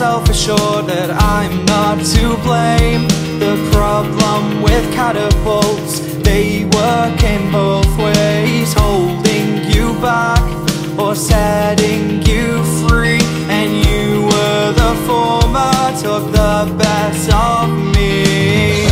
myself assured that I'm not to blame. The problem with catapults, they work in both ways, holding you back or setting you free. And you were the former, took the best of me.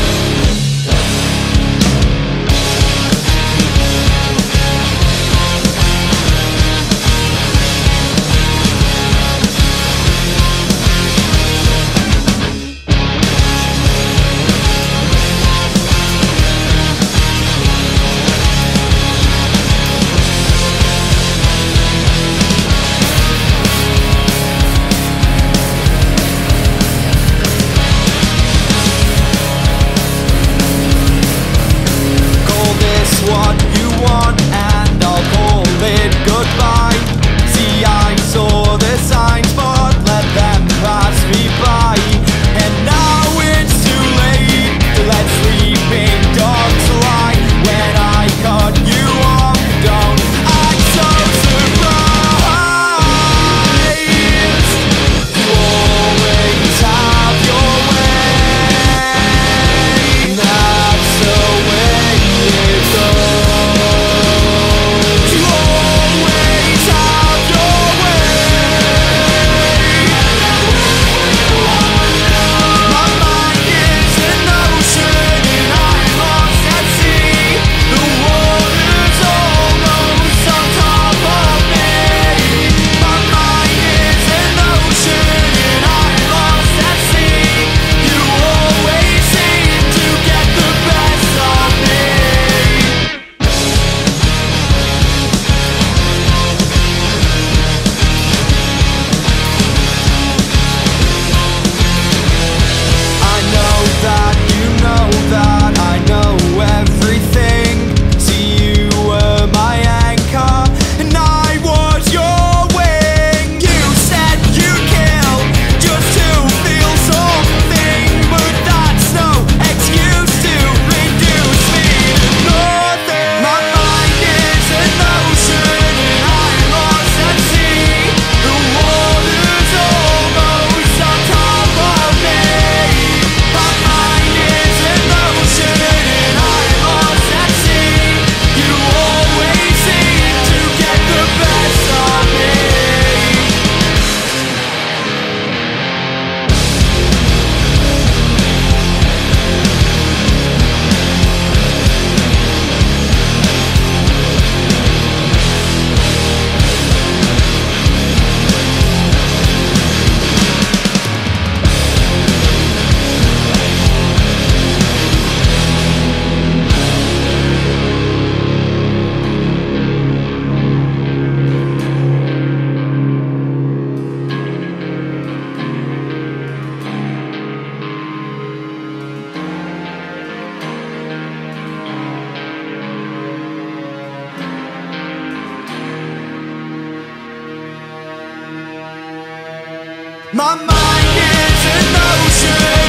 My mind is an ocean.